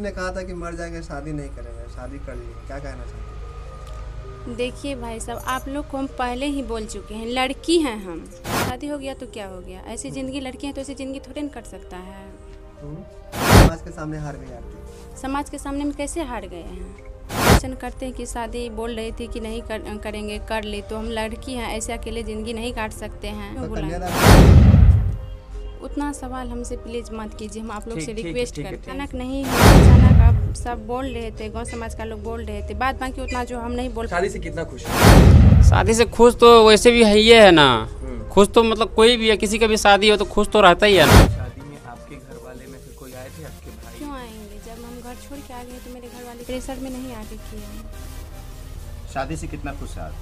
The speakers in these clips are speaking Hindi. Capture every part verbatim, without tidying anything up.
व्यक्ति ने कहा था कि मर जाएंगे शादी नहीं करेंगे, शादी कर ली, क्या कहना चाहते हैं? देखिए भाई साहब, आप लोग को हम पहले ही बोल चुके हैं, लड़की हैं हम, शादी हो गया तो क्या हो गया, ऐसी ज़िंदगी लड़की है तो ऐसी ज़िंदगी थोड़े न कट सकता है। समाज के सामने हार गए आप, समाज के सामने हम कैसे हार गए हैं? करते हैं कि शादी बोल रही थी कि नहीं कर, करेंगे, कर ले, तो हम लड़की हैं, ऐसे अकेले ज़िंदगी नहीं काट सकते हैं। तो उतना सवाल हमसे प्लीज़ मत कीजिए, हम आप लोग से रिक्वेस्ट करते हैं। अचानक नहीं, अचानक आप सब बोल रहे थे, गांव समाज का लोग बोल रहे थे, बात बाकी उतना जो हम नहीं बोल। शादी से कितना खुश? शादी से खुश तो वैसे भी है ही है ना, खुश तो मतलब कोई भी है, किसी का भी शादी हो तो खुश तो रहता ही है ना। शादी में आपके घर वाले में कोई आए थे आपके? क्यों आएंगे, जब हम घर छोड़ के आ गए तो मेरे घर वाले प्रेशर में नहीं आगे किए। शादी से कितना खुश है आप?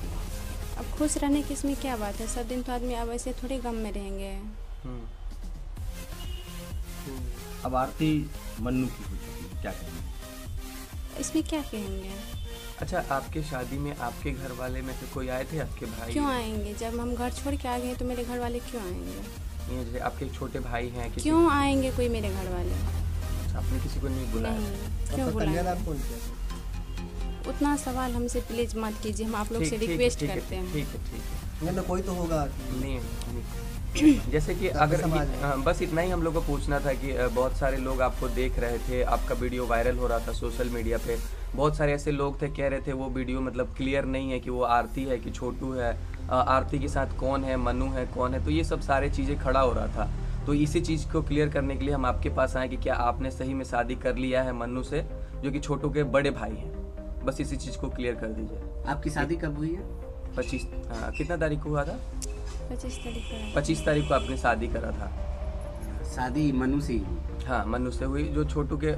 अब खुश रहने की इसमें क्या बात है, सब दिन तो आदमी अब ऐसे थोड़े गम में रहेंगे। अब आरती मन्नू की हो चुकी है, क्या कहेंगे इसमें, क्या कहेंगे? अच्छा, आपके शादी में आपके घर वाले में से कोई आए थे आपके भाई? क्यों आएंगे, जब हम घर छोड़ के आ गए तो मेरे घर वाले क्यों आएंगे? आपके छोटे भाई हैं, क्यों आएंगे कोई मेरे घर वाले? आपने किसी को नहीं बुलाया? क्यों बुलाया? उतना सवाल हमसे प्लीज मत कीजिए, हम आप लोग से रिक्वेस्ट करते हैं। ठीक है, ठीक है, कोई तो होगा नहीं, जैसे कि अगर बस इतना ही हम लोग को पूछना था कि बहुत सारे लोग आपको देख रहे थे, आपका वीडियो वायरल हो रहा था सोशल मीडिया पे, बहुत सारे ऐसे लोग थे कह रहे थे वो वीडियो मतलब क्लियर नहीं है कि वो आरती है कि छोटू है, आरती के साथ कौन है, मनु है, कौन है, तो ये सब सारे चीज़ें खड़ा हो रहा था। तो इसी चीज़ को क्लियर करने के लिए हम आपके पास आए कि क्या आपने सही में शादी कर लिया है मन्नू से, जो कि छोटू के बड़े भाई हैं? बस इसी चीज़ को क्लियर कर दीजिए। आपकी शादी कब हुई है? पच्चीस हाँ, कितना तारीख को हुआ था? पच्चीस तारीख को। पच्चीस तारीख को आपने शादी करा था? शादी मन्नू से ही? हाँ, मन्नू से हुई, जो छोटू के।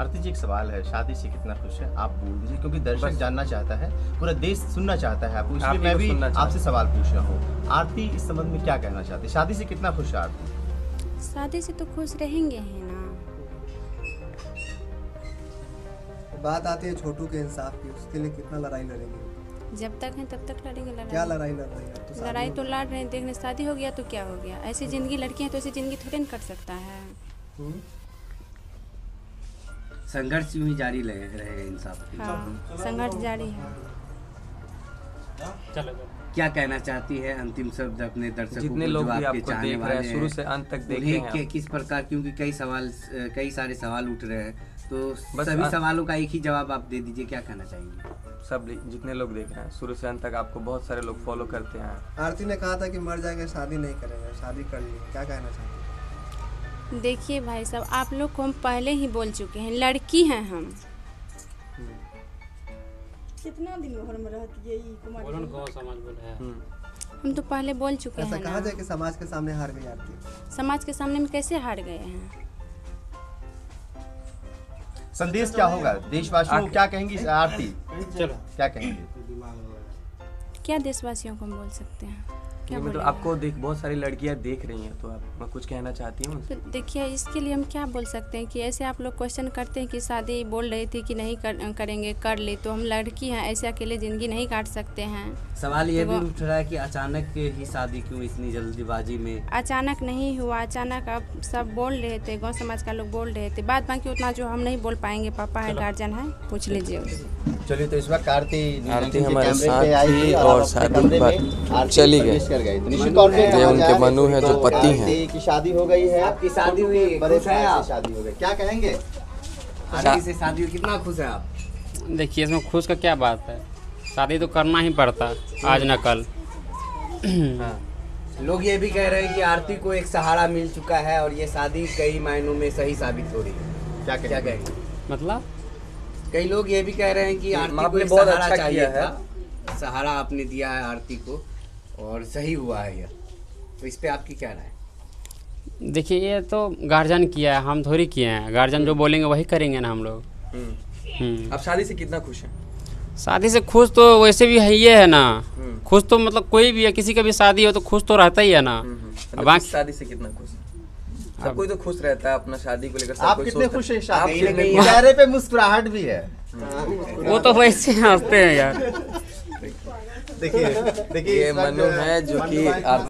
आरती जी एक सवाल है, शादी से कितना खुश है आप बोल दीजिए, क्योंकि दर्शक जानना चाहता है, पूरा देश सुनना चाहता है आपको, इसलिए मैं भी आपसे सवाल पूछ रहा हूँ। आरती इस संबंध में क्या कहना चाहती है, शादी से कितना खुश है आरती? शादी से तो खुश रहेंगे ही ना। बात आती है छोटू के इंसाफ की, उसके लिए कितना लड़ाई लड़ेंगे? जब तक है तब तक लड़ेंगे। क्या लड़ाई लड़ रही है? लड़ाई तो लड़ रहे हैं, देखने शादी हो गया तो क्या हो गया, ऐसी जिंदगी लड़की है तो ऐसी जिंदगी थोड़ी ना कट सकता है। संघर्ष यूँ ही जारी रहेगा इंसाफ के लिए। हाँ, संघर्ष जारी है। क्या कहना चाहती है अंतिम शब्द अपने दर्शकों को, जो आपके चाहने वाले हैं, शुरू से अंत तक देखे हैं, किस प्रकार, क्योंकि कई सवाल, कई सारे सवाल उठ रहे हैं, तो सभी सवालों का एक ही जवाब आप दे दीजिए, क्या कहना चाहेंगे? सब जितने लोग देख रहे हैं शुरू से अंत तक, आपको बहुत सारे लोग फॉलो करते हैं। आरती ने कहा था कि मर जाएंगे शादी नहीं करेंगे, शादी कर ली, क्या कहना चाहेंगे? देखिए भाई साहब, आप लोग को हम पहले ही बोल चुके हैं, लड़की हैं हम। कितना दिन घर में रहती है, हम तो पहले बोल चुके हैं। कहा जाए कि समाज के सामने हार गई आरती, समाज के सामने हम कैसे हार गए हैं? संदेश क्या होगा देशवासियों को, क्या कहेंगी आरती, क्या कहेंगे? क्या देशवासियों को हम बोल सकते हैं? मतलब आपको देख बहुत सारी लड़कियां देख रही हैं, तो आप कुछ कहना चाहती हैं? तो देखिए, इसके लिए हम क्या बोल सकते हैं कि ऐसे आप लोग क्वेश्चन करते हैं कि शादी बोल रही थी कि नहीं कर, करेंगे कर ले, तो हम लड़की हैं, ऐसे अकेले ज़िंदगी नहीं काट सकते हैं। सवाल ये तो भी उठ रहा है कि अचानक ही शादी क्यों, इतनी जल्दीबाजी में? अचानक नहीं हुआ, अचानक आप सब बोल रहे थे, गाँव समाज का लोग बोल रहे थे, बात बाकी उतना जो हम नहीं बोल पाएंगे, पापा है, गार्जियन है, पूछ लीजिए। चलिए, तो इस वक्त आरती हमारे साथ और शादी चली गई, ये उनके मनु है जो पति हैं, की शादी हो गई है। आपकी शादी हुई, शादी हो गई, क्या कहेंगे? आरती से शादी कितना खुश है आप? देखिए, इसमें खुश का क्या बात है, शादी तो करना ही पड़ता आज ना कल। हाँ। लोग ये भी कह रहे हैं कि आरती को एक सहारा मिल चुका है और ये शादी कई मायनों में सही साबित हो रही है, क्या क्या कहेंगे? मतलब कई लोग ये भी कह रहे हैं कि आरती को बहुत सहारा चाहिए था, सहारा आपने दिया है आरती को और सही हुआ है यह, तो इस पे आपकी क्या राय है? देखिए, ये तो गार्जियन किया है, हम थोड़ी किए हैं, गार्जियन जो बोलेंगे वही करेंगे ना हम लोग। अब शादी से कितना खुश है? शादी से खुश तो वैसे भी है ही है ना, खुश तो मतलब कोई भी है, किसी का भी शादी हो तो खुश तो रहता ही है ना। अब शादी से कितना खुश है? सब कोई तो खुश रहता है अपना शादी को लेकर, आप कितने खुश हैं? चेहरे पे मुस्कुराहट भी है, वो तो वैसे हंसते हैं यार। देखिए देखिए, ये मनु है जो कि आप